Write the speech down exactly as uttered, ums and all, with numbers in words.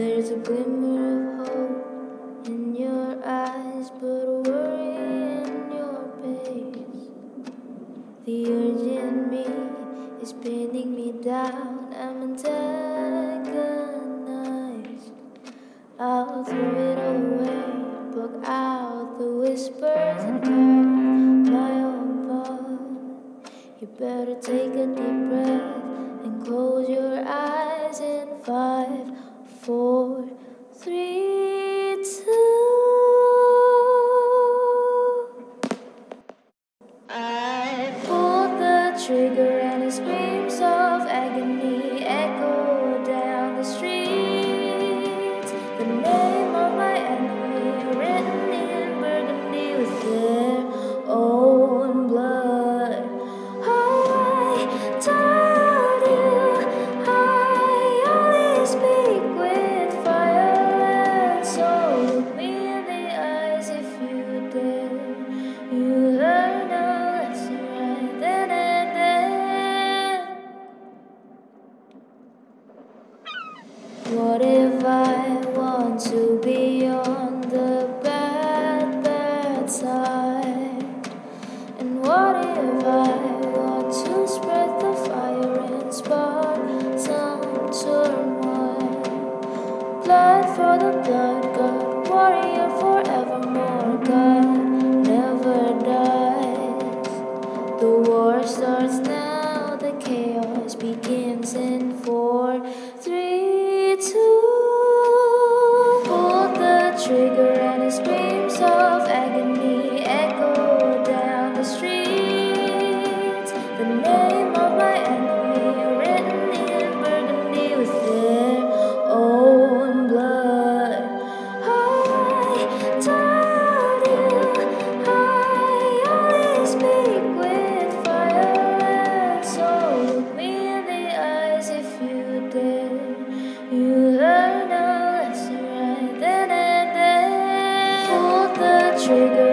There's a glimmer of hope in your eyes, but worry in your face. The urge in me is pinning me down. I'm antagonized. I'll throw it away, block out the whispers and turn my own path. You better take a deep breath and close your eyes in five, four, three, two. I pulled the trigger and the screams of agony echo down the street. The name of my enemy written in burgundy with their own blood. Oh, I died. What if I want to be on the bad, bad side? And what if I want to spread the fire and spark some turmoil? Blood for the blood, God, warrior forevermore, God never dies. The war starts now, the chaos begins in four, three, two. Pull the trigger and the screams of agony echo down the street. The name of my enemy written in burgundy with their own blood. Oh, I tell you, I only speak with fire and soul. Look me in the eyes if you dare. You learn a lesson right then and there. Hold the trigger.